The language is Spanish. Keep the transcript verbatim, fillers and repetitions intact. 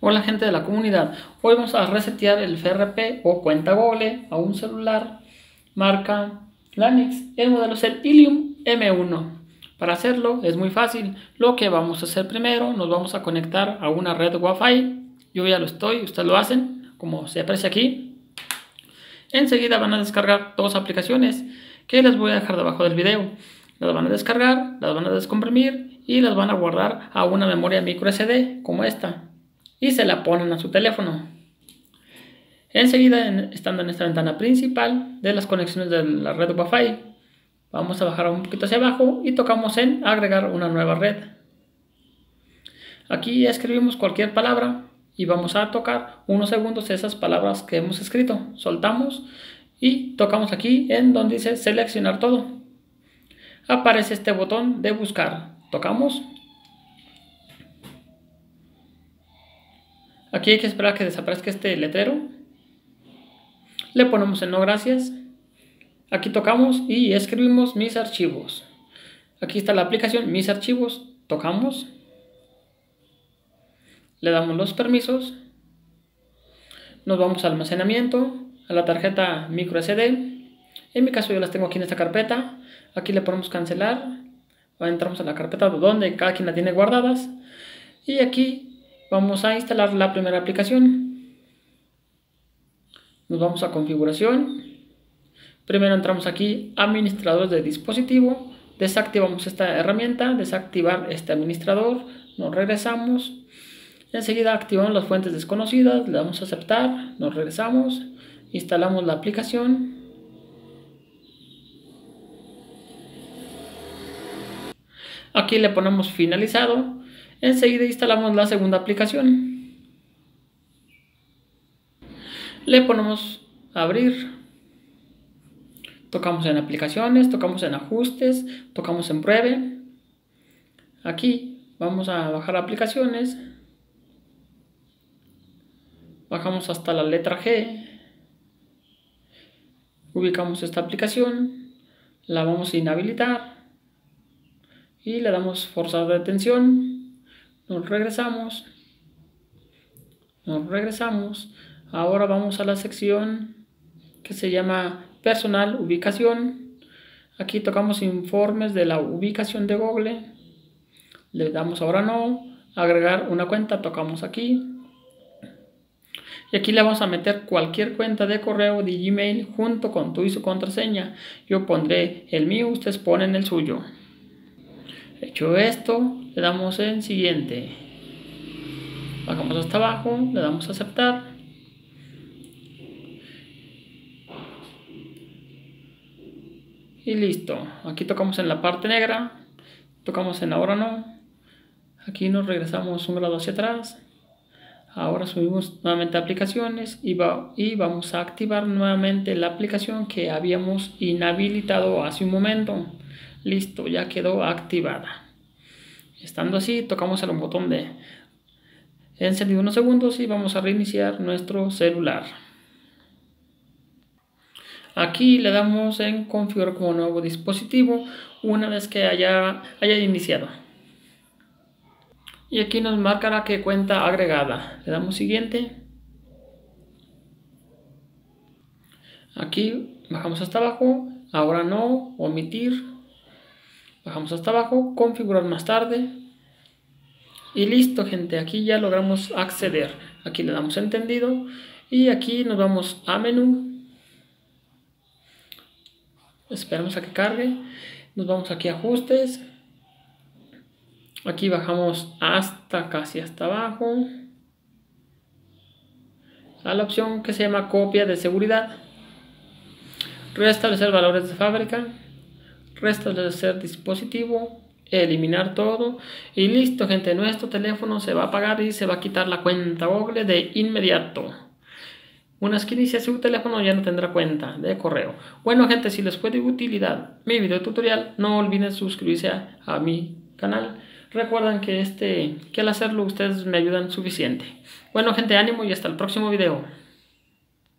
Hola gente de la comunidad, hoy vamos a resetear el F R P o cuenta Google a un celular marca Lanix. El modelo es el Ilium M uno. Para hacerlo es muy fácil. Lo que vamos a hacer primero, nos vamos a conectar a una red Wi-Fi. Yo ya lo estoy, ustedes lo hacen, como se aprecia aquí. Enseguida van a descargar dos aplicaciones que les voy a dejar debajo del video. Las van a descargar, las van a descomprimir y las van a guardar a una memoria micro S D como esta. Y se la ponen a su teléfono. Enseguida, en, estando en esta ventana principal de las conexiones de la red Wi-Fi, vamos a bajar un poquito hacia abajo y tocamos en agregar una nueva red. Aquí escribimos cualquier palabra y vamos a tocar unos segundos esas palabras que hemos escrito. Soltamos y tocamos aquí en donde dice seleccionar todo. Aparece este botón de buscar. Tocamos. Aquí hay que esperar a que desaparezca este letrero. Le ponemos en no gracias. Aquí tocamos y escribimos mis archivos. Aquí está la aplicación mis archivos. Tocamos. Le damos los permisos. Nos vamos al almacenamiento. A la tarjeta micro S D. En mi caso yo las tengo aquí en esta carpeta. Aquí le ponemos cancelar. Entramos a la carpeta donde cada quien la tiene guardadas. Y aquí vamos a instalar la primera aplicación. Nos vamos a configuración. Primero entramos aquí administrador de dispositivo. Desactivamos esta herramienta. Desactivar este administrador. Nos regresamos. Enseguida activamos las fuentes desconocidas. Le damos a aceptar. Nos regresamos. Instalamos la aplicación. Aquí le ponemos finalizado. Enseguida instalamos la segunda aplicación. Le ponemos abrir. Tocamos en aplicaciones, tocamos en ajustes, tocamos en pruebe. Aquí vamos a bajar aplicaciones. Bajamos hasta la letra G. Ubicamos esta aplicación. La vamos a inhabilitar. Y le damos forzar detención. Nos regresamos, nos regresamos, ahora vamos a la sección que se llama personal, ubicación. Aquí tocamos informes de la ubicación de Google, le damos ahora no, agregar una cuenta, tocamos aquí. Y aquí le vamos a meter cualquier cuenta de correo, de Gmail, junto con tu y su contraseña. Yo pondré el mío, ustedes ponen el suyo. Hecho esto, le damos en siguiente. Bajamos hasta abajo, le damos a aceptar. Y listo. Aquí tocamos en la parte negra. Tocamos en ahora no. Aquí nos regresamos un grado hacia atrás. Ahora subimos nuevamente a aplicaciones. Y, va, y vamos a activar nuevamente la aplicación que habíamos inhabilitado hace un momento. Listo, ya quedó activada. Estando así, tocamos el botón de encendido unos segundos y vamos a reiniciar nuestro celular. Aquí le damos en configurar como nuevo dispositivo una vez que haya, haya iniciado. Y aquí nos marcará que cuenta agregada. Le damos siguiente. Aquí bajamos hasta abajo. Ahora no, omitir. Bajamos hasta abajo, configurar más tarde. Y listo gente, aquí ya logramos acceder. Aquí le damos entendido. Y aquí nos vamos a menú. Esperamos a que cargue. Nos vamos aquí a ajustes. Aquí bajamos hasta casi hasta abajo. A la opción que se llama copia de seguridad. Restablecer valores de fábrica. Restablecer dispositivo, eliminar todo y listo gente, nuestro teléfono se va a apagar y se va a quitar la cuenta Google de inmediato. Una vez que inicia su teléfono ya no tendrá cuenta de correo. Bueno gente, si les fue de utilidad mi video tutorial, no olviden suscribirse a, a mi canal. Recuerden que, este, que al hacerlo ustedes me ayudan suficiente. Bueno gente, ánimo y hasta el próximo video.